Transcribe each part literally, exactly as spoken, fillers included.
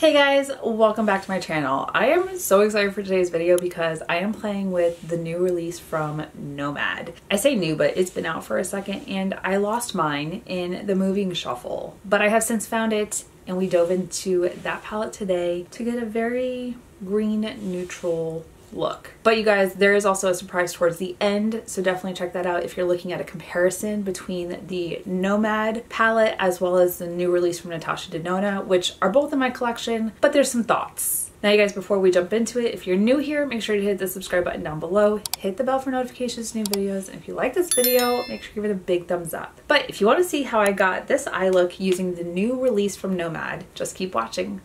Hey guys, welcome back to my channel. I am so excited for today's video because I am playing with the new release from Nomad. I say new, but it's been out for a second and I lost mine in the moving shuffle, but I have since found it and we dove into that palette today to get a very green neutral look. But you guys, there is also a surprise towards the end, so definitely check that out if you're looking at a comparison between the Nomad palette as well as the new release from Natasha Denona, which are both in my collection, but there's some thoughts. Now you guys, before we jump into it, if you're new here, make sure to hit the subscribe button down below, hit the bell for notifications, new videos, and if you like this video, make sure you give it a big thumbs up. But if you want to see how I got this eye look using the new release from Nomad, just keep watching.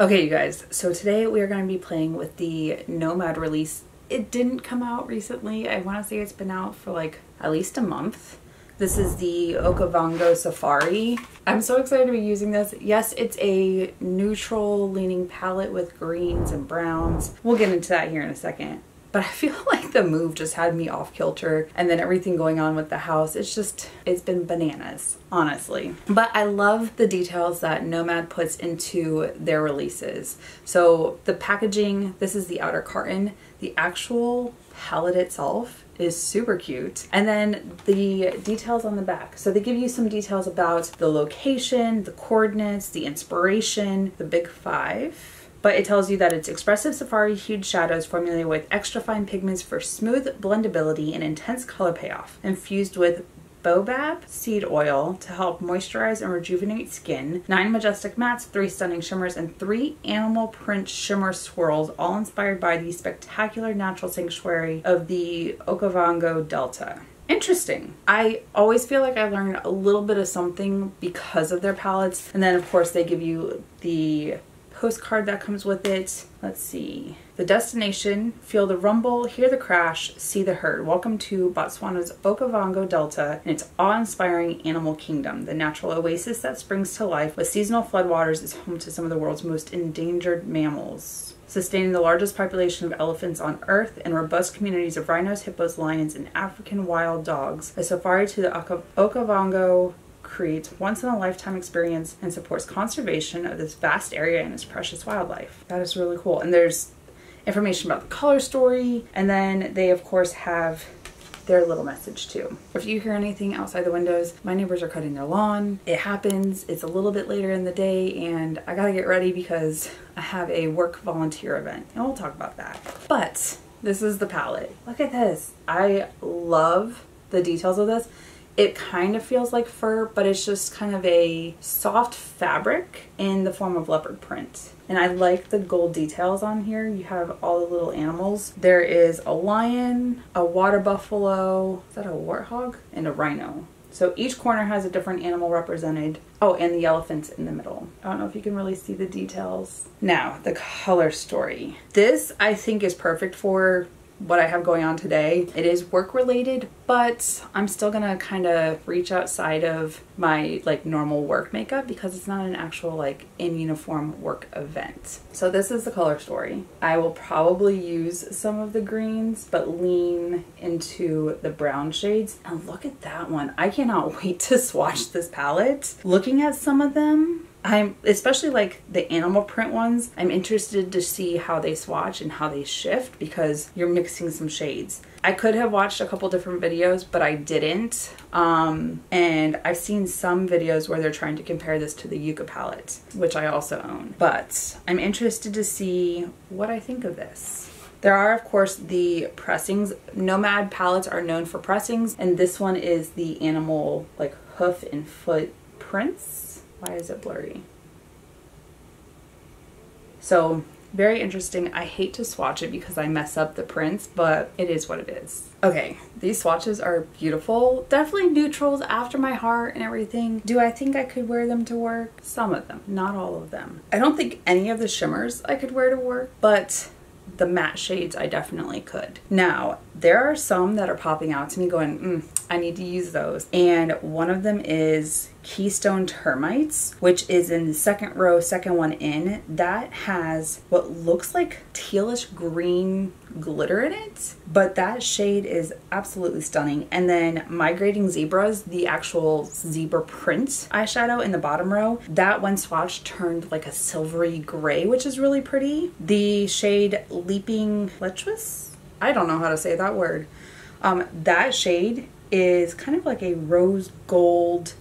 Okay you guys, so today we are going to be playing with the Nomad release. It didn't come out recently. I want to say it's been out for like at least a month. This is the Okavango Safari. I'm so excited to be using this. Yes, it's a neutral leaning palette with greens and browns. We'll get into that here in a second. But I feel like the move just had me off kilter, and then everything going on with the house, it's just, it's been bananas, honestly. But I love the details that Nomad puts into their releases. So the packaging, this is the outer carton. The actual palette itself is super cute. And then the details on the back. So they give you some details about the location, the coordinates, the inspiration, the big five. But it tells you that it's expressive safari hued shadows formulated with extra fine pigments for smooth blendability and intense color payoff, infused with baobab seed oil to help moisturize and rejuvenate skin, nine majestic mattes, three stunning shimmers, and three animal print shimmer swirls, all inspired by the spectacular natural sanctuary of the Okavango Delta. Interesting. I always feel like I learned a little bit of something because of their palettes. And then of course they give you the postcard that comes with it. Let's see. The destination, feel the rumble, hear the crash, see the herd. Welcome to Botswana's Okavango Delta and its awe-inspiring animal kingdom. The natural oasis that springs to life with seasonal floodwaters is home to some of the world's most endangered mammals, sustaining the largest population of elephants on Earth and robust communities of rhinos, hippos, lions, and African wild dogs. A safari to the Okavango creates once-in-a-lifetime experience and supports conservation of this vast area and its precious wildlife. That is really cool. And there's information about the color story, and then they of course have their little message too. If you hear anything outside the windows, my neighbors are cutting their lawn. It happens. It's a little bit later in the day and I gotta get ready because I have a work volunteer event, and we'll talk about that. But this is the palette. Look at this. I love the details of this. It kind of feels like fur, but it's just kind of a soft fabric in the form of leopard print. And I like the gold details on here. You have all the little animals. There is a lion, a water buffalo, is that a warthog? And a rhino. So each corner has a different animal represented. Oh, and the elephants in the middle. I don't know if you can really see the details. Now, the color story. This, I think, is perfect for what I have going on today. It is work related, but I'm still gonna kind of reach outside of my like normal work makeup because it's not an actual like in uniform work event. So this is the color story. I will probably use some of the greens, but lean into the brown shades. And look at that one. I cannot wait to swatch this palette. Looking at some of them, I'm especially like the animal print ones, I'm interested to see how they swatch and how they shift because you're mixing some shades. I could have watched a couple different videos, but I didn't. Um, and I've seen some videos where they're trying to compare this to the Yucca palette, which I also own. But I'm interested to see what I think of this. There are, of course, the pressings. Nomad palettes are known for pressings, and this one is the animal like hoof and foot prints. Why is it blurry? So very interesting. I hate to swatch it because I mess up the prints, but it is what it is. Okay, these swatches are beautiful. Definitely neutrals after my heart and everything. Do I think I could wear them to work? Some of them, not all of them. I don't think any of the shimmers I could wear to work, but the matte shades I definitely could. Now, there are some that are popping out to me going, mm, I need to use those. And one of them is Keystone Termites, which is in the second row, second one in, that has what looks like tealish green glitter in it, but that shade is absolutely stunning. And then Migrating Zebras, the actual zebra print eyeshadow in the bottom row, that one swatch turned like a silvery gray, which is really pretty. The shade Leaping Lechwe, I don't know how to say that word, um, that shade is kind of like a rose gold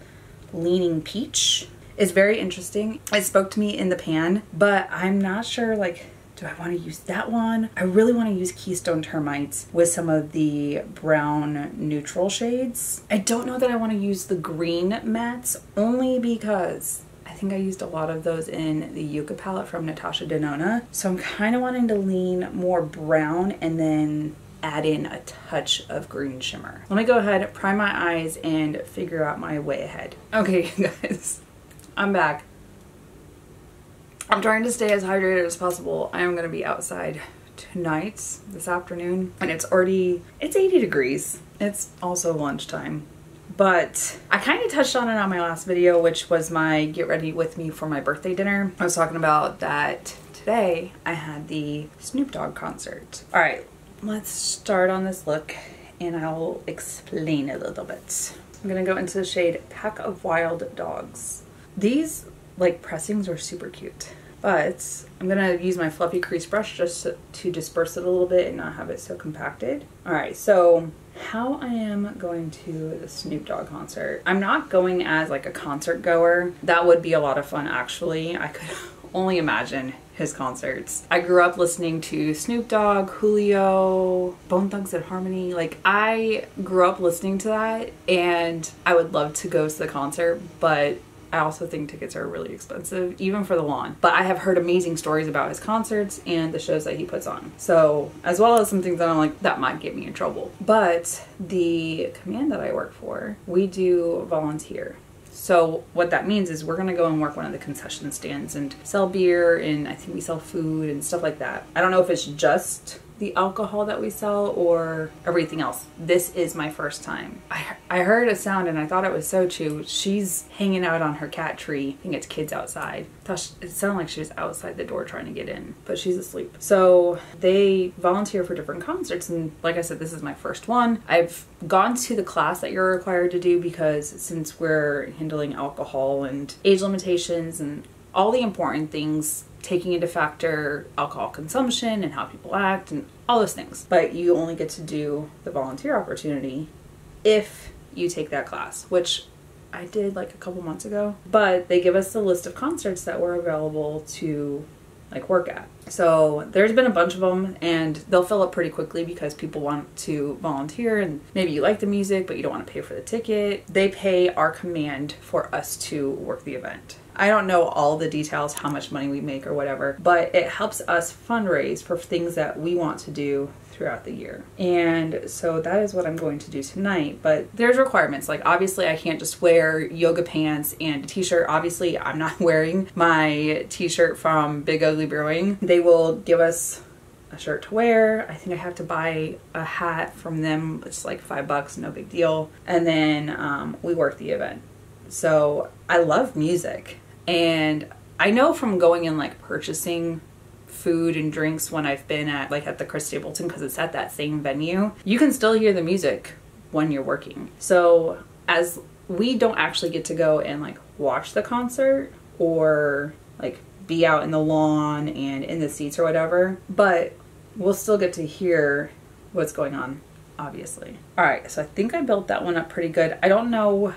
leaning peach. It's very interesting. It spoke to me in the pan, but I'm not sure, like, do I want to use that one? I really want to use Keystone Termites with some of the brown neutral shades. I don't know that I want to use the green mattes, only because I think I used a lot of those in the Yucca palette from Natasha Denona. So I'm kind of wanting to lean more brown and then add in a touch of green shimmer. Let me go ahead, prime my eyes, and figure out my way ahead. Okay, guys, I'm back. I'm trying to stay as hydrated as possible. I am gonna be outside tonight, this afternoon, and it's already, it's eighty degrees. It's also lunchtime. But I kind of touched on it on my last video, which was my get ready with me for my birthday dinner. I was talking about that today I had the Snoop Dogg concert. All right, let's start on this look and I'll explain a little bit. I'm gonna go into the shade Pack of Wild Dogs. These like pressings are super cute, but I'm gonna use my fluffy crease brush just to disperse it a little bit and not have it so compacted. All right, so how I am going to the Snoop Dogg concert. I'm not going as like a concert goer. That would be a lot of fun, actually. I could only imagine his concerts. I grew up listening to Snoop Dogg, Julio, Bone Thugs and Harmony. Like, I grew up listening to that, and I would love to go to the concert, but I also think tickets are really expensive, even for the lawn. But I have heard amazing stories about his concerts and the shows that he puts on. So, as well as some things that I'm like, that might get me in trouble. But the command that I work for, we do volunteer. So what that means is we're gonna go and work one of the concession stands and sell beer, and I think we sell food and stuff like that. I don't know if it's just the alcohol that we sell or everything else. This is my first time. I, I heard a sound and I thought it was Sochu. She's hanging out on her cat tree. I think it's kids outside. She, it sounded like she was outside the door trying to get in, but she's asleep. So they volunteer for different concerts, and like I said, this is my first one. I've gone to the class that you're required to do, because since we're handling alcohol and age limitations and all the important things, taking into factor alcohol consumption and how people act and all those things. But you only get to do the volunteer opportunity if you take that class, which I did like a couple months ago. But they give us a list of concerts that were available to like work at. So there's been a bunch of them, and they'll fill up pretty quickly because people want to volunteer, and maybe you like the music but you don't want to pay for the ticket. They pay our command for us to work the event. I don't know all the details, how much money we make or whatever, but it helps us fundraise for things that we want to do throughout the year. And so that is what I'm going to do tonight, but there's requirements. Like, obviously I can't just wear yoga pants and a t-shirt. Obviously I'm not wearing my t-shirt from Big Ugly Brewing. They will give us a shirt to wear. I think I have to buy a hat from them. It's like five bucks, no big deal. And then um, we work the event. So I love music. And I know from going and like purchasing food and drinks when I've been at like at the Chris Stapleton, because it's at that same venue, you can still hear the music when you're working. So as we don't actually get to go and like watch the concert or like be out in the lawn and in the seats or whatever, but we'll still get to hear what's going on, obviously. All right, so I think I built that one up pretty good. I don't know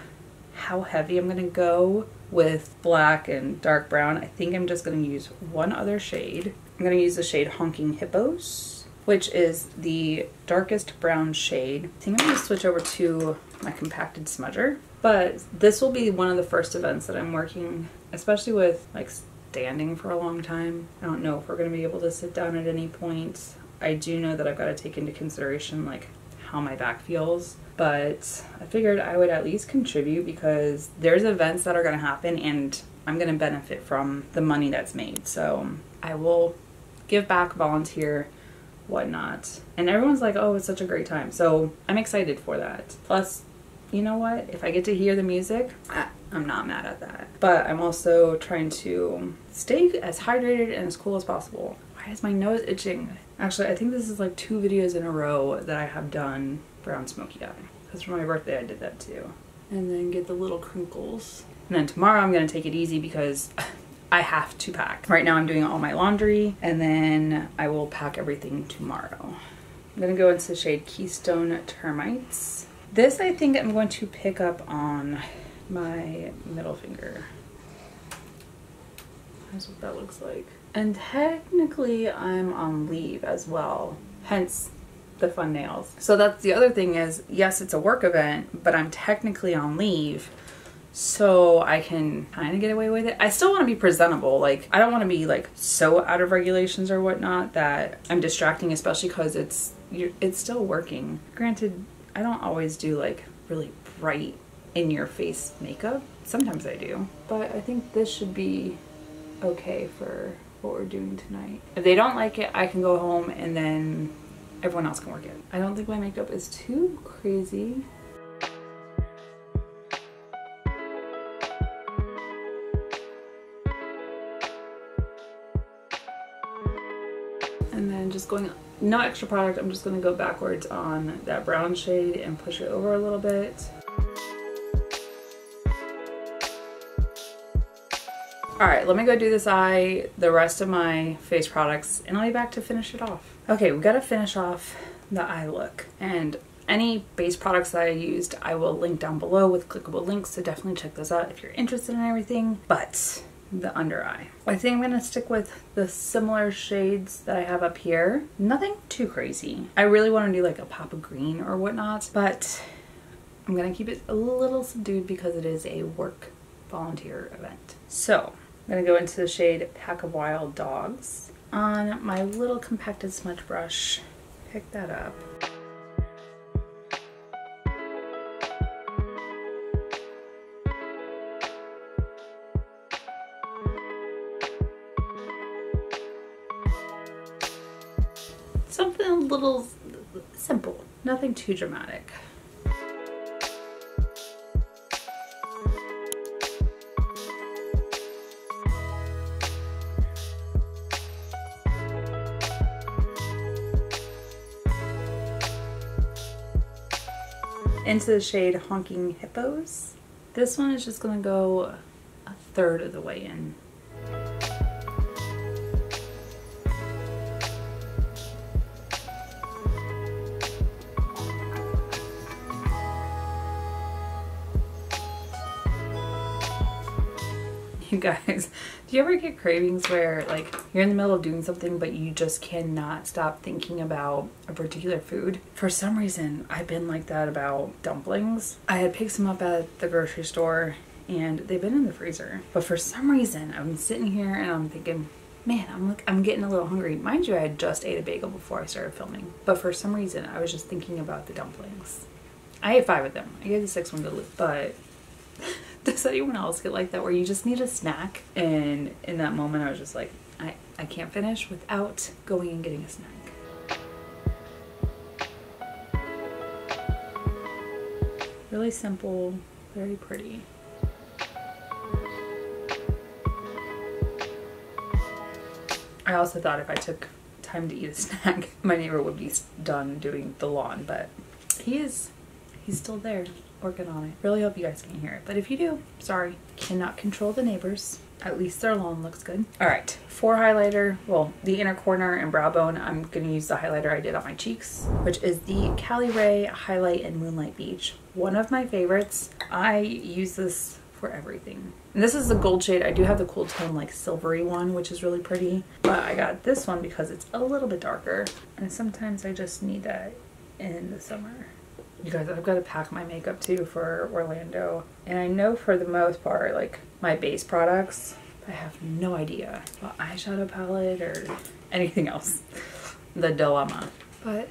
how heavy I'm gonna go with black and dark brown. I think I'm just gonna use one other shade. I'm gonna use the shade Honking Hippos, which is the darkest brown shade. I think I'm gonna switch over to my compacted smudger, but this will be one of the first events that I'm working, especially with like standing for a long time. I don't know if we're gonna be able to sit down at any point. I do know that I've gotta take into consideration like how my back feels, but I figured I would at least contribute, because there's events that are going to happen and I'm going to benefit from the money that's made. So I will give back, volunteer, whatnot. And everyone's like, oh, it's such a great time. So I'm excited for that. Plus, you know what? If I get to hear the music, I'm not mad at that. But I'm also trying to stay as hydrated and as cool as possible. Why is my nose itching? Actually, I think this is like two videos in a row that I have done brown smoky eye. Because for my birthday I did that too. And then get the little crinkles. And then tomorrow I'm gonna take it easy because I have to pack. Right now I'm doing all my laundry and then I will pack everything tomorrow. I'm gonna go into the shade Keystone Termites. This I think I'm going to pick up on my middle finger. That's what that looks like. And technically I'm on leave as well, hence the fun nails. So that's the other thing is, yes, it's a work event, but I'm technically on leave. So I can kind of get away with it. I still want to be presentable. Like, I don't want to be like so out of regulations or whatnot that I'm distracting, especially because it's you're, it's still working. Granted, I don't always do like really bright in your face makeup. Sometimes I do, but I think this should be okay for what we're doing tonight. If they don't like it, I can go home and then everyone else can work it. I don't think my makeup is too crazy. And then just going, no extra product, I'm just gonna go backwards on that brown shade and push it over a little bit. All right, let me go do this eye, the rest of my face products, and I'll be back to finish it off. Okay, we gotta finish off the eye look. And any base products that I used, I will link down below with clickable links, so definitely check those out if you're interested in everything. But the under eye. I think I'm gonna stick with the similar shades that I have up here. Nothing too crazy. I really wanna do like a pop of green or whatnot, but I'm gonna keep it a little subdued because it is a work volunteer event. So I'm gonna go into the shade Pack of Wild Dogs on my little compacted smudge brush. Pick that up. Something a little simple, nothing too dramatic. Into the shade Honking Hippos. This one is just gonna go a third of the way in. You guys, do you ever get cravings where like you're in the middle of doing something but you just cannot stop thinking about a particular food? For some reason, I've been like that about dumplings. I had picked some up at the grocery store and they've been in the freezer. But for some reason, I'm sitting here and I'm thinking, man, I'm, I'm getting a little hungry. Mind you, I had just ate a bagel before I started filming. But for some reason, I was just thinking about the dumplings. I ate five of them. I gave the sixth one to Luke, but does anyone else get like that where you just need a snack? And in that moment I was just like, I, I can't finish without going and getting a snack. Really simple, very pretty. I also thought if I took time to eat a snack, my neighbor would be done doing the lawn, but he is, he's still there. Working on it. Really hope you guys can hear it, but if you do, sorry. Cannot control the neighbors. At least their lawn looks good. All right, for highlighter, well, the inner corner and brow bone, I'm gonna use the highlighter I did on my cheeks, which is the Caliree Highlight in Moonlight Beach. One of my favorites. I use this for everything. And this is the gold shade. I do have the cool tone, like silvery one, which is really pretty, but I got this one because it's a little bit darker. And sometimes I just need that in the summer. You guys, I've got to pack my makeup too for Orlando. And I know for the most part, like my base products, I have no idea about eyeshadow palette or anything else. The dilemma. But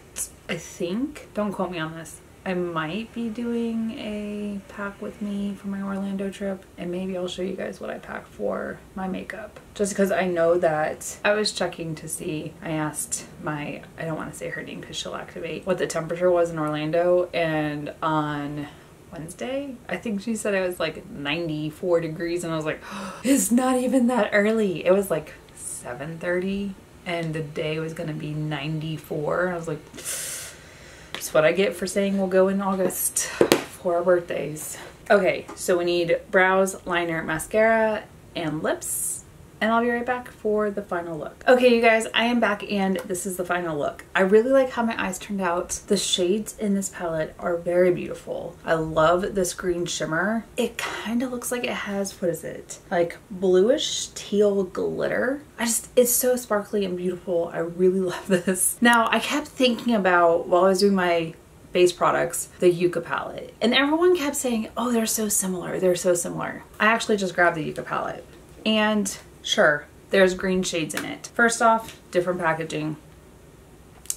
I think, don't quote me on this, I might be doing a pack with me for my Orlando trip, and maybe I'll show you guys what I pack for my makeup. Just because I know that I was checking to see, I asked my, I don't want to say her name because she'll activate, what the temperature was in Orlando, and on Wednesday. I think she said it was like ninety-four degrees and I was like, oh, it's not even that early. It was like seven thirty and the day was gonna be ninety-four. I was like, that's what I get for saying we'll go in August for our birthdays. Okay, so we need brows, liner, mascara, and lips. And I'll be right back for the final look. Okay, you guys, I am back and this is the final look. I really like how my eyes turned out. The shades in this palette are very beautiful. I love this green shimmer. It kind of looks like it has, what is it? Like bluish teal glitter. I just, it's so sparkly and beautiful. I really love this. Now, I kept thinking about, while I was doing my base products, the Yucca palette. And everyone kept saying, oh, they're so similar, they're so similar. I actually just grabbed the Yucca palette and sure, there's green shades in it. First off, different packaging.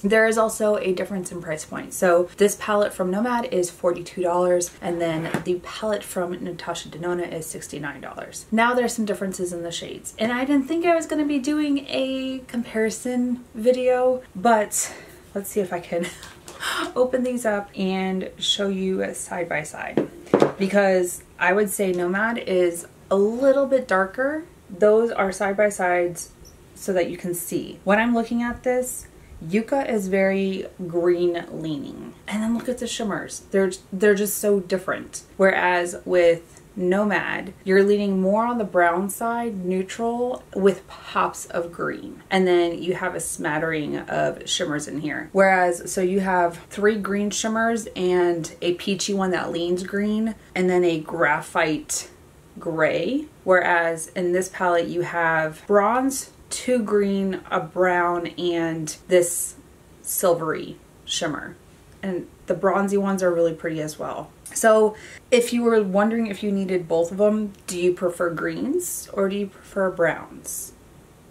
There is also a difference in price point. So this palette from Nomad is forty-two dollars and then the palette from Natasha Denona is sixty-nine dollars. Now there's some differences in the shades. And I didn't think I was gonna be doing a comparison video, but let's see if I can open these up and show you side by side. Because I would say Nomad is a little bit darker. Those are side by sides so that you can see. When I'm looking at this, Yucca is very green leaning. And then look at the shimmers. They're, they're just so different. Whereas with Nomad, you're leaning more on the brown side, neutral, with pops of green. And then you have a smattering of shimmers in here. Whereas, so you have three green shimmers and a peachy one that leans green, and then a graphite gray. Whereas in this palette you have bronze, two green, a brown, and this silvery shimmer. And the bronzy ones are really pretty as well. So if you were wondering if you needed both of them, do you prefer greens or do you prefer browns?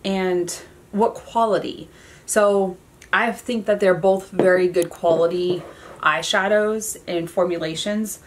And what quality? So I think that they're both very good quality eyeshadows and formulations.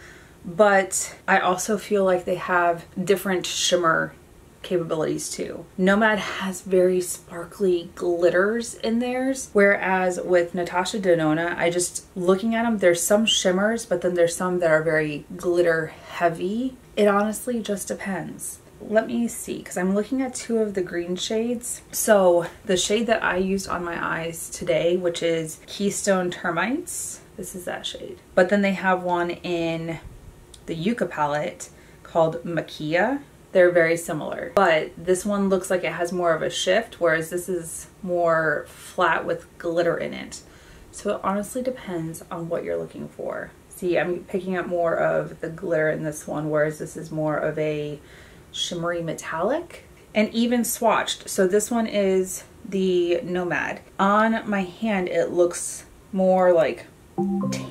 But I also feel like they have different shimmer capabilities too. Nomad has very sparkly glitters in theirs, whereas with Natasha Denona, I just, looking at them, there's some shimmers, but then there's some that are very glitter heavy. It honestly just depends. Let me see, because I'm looking at two of the green shades. So the shade that I used on my eyes today, which is Keystone Termites, this is that shade. But then they have one in the Yucca palette called Makia. They're very similar, but this one looks like it has more of a shift, whereas this is more flat with glitter in it. So it honestly depends on what you're looking for. See, I'm picking up more of the glitter in this one, whereas this is more of a shimmery metallic and even swatched. So this one is the Nomad. On my hand, it looks more like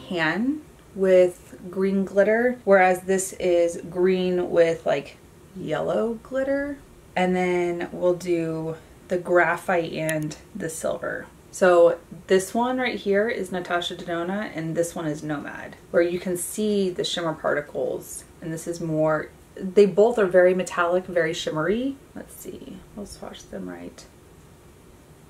tan with green glitter, whereas this is green with like yellow glitter. And then we'll do the graphite and the silver. So this one right here is Natasha Denona and this one is Nomad, where you can see the shimmer particles. And this is more, they both are very metallic, very shimmery. Let's see, we'll swatch them right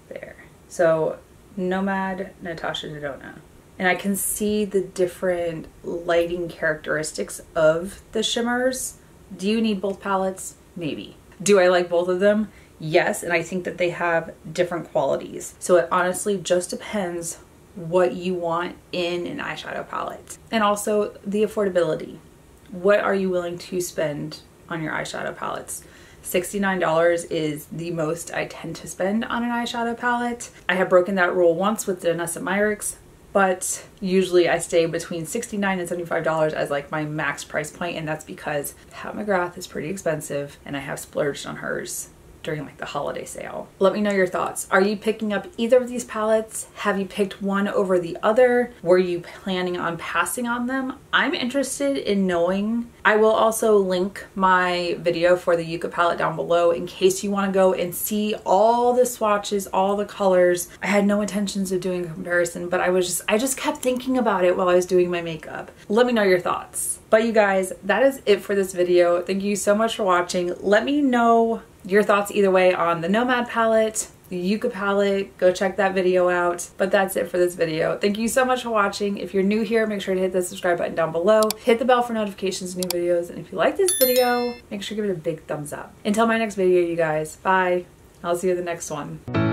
there. So Nomad, Natasha Denona. And I can see the different lighting characteristics of the shimmers. Do you need both palettes? Maybe. Do I like both of them? Yes, and I think that they have different qualities. So it honestly just depends what you want in an eyeshadow palette. And also the affordability. What are you willing to spend on your eyeshadow palettes? sixty-nine dollars is the most I tend to spend on an eyeshadow palette. I have broken that rule once with Danessa Myricks, but usually I stay between sixty-nine and seventy-five dollars as like my max price point, and that's because Pat McGrath is pretty expensive and I have splurged on hers during like the holiday sale. Let me know your thoughts. Are you picking up either of these palettes? Have you picked one over the other? Were you planning on passing on them? I'm interested in knowing. I will also link my video for the Yucca palette down below in case you want to go and see all the swatches, all the colors. I had no intentions of doing a comparison, but I was just, I just kept thinking about it while I was doing my makeup. Let me know your thoughts. But you guys, that is it for this video. Thank you so much for watching. Let me know your thoughts either way on the Nomad palette, the Yucca palette. Go check that video out. But that's it for this video. Thank you so much for watching. If you're new here, make sure to hit the subscribe button down below. Hit the bell for notifications, new videos. And if you like this video, make sure to give it a big thumbs up. Until my next video, you guys. Bye. I'll see you in the next one.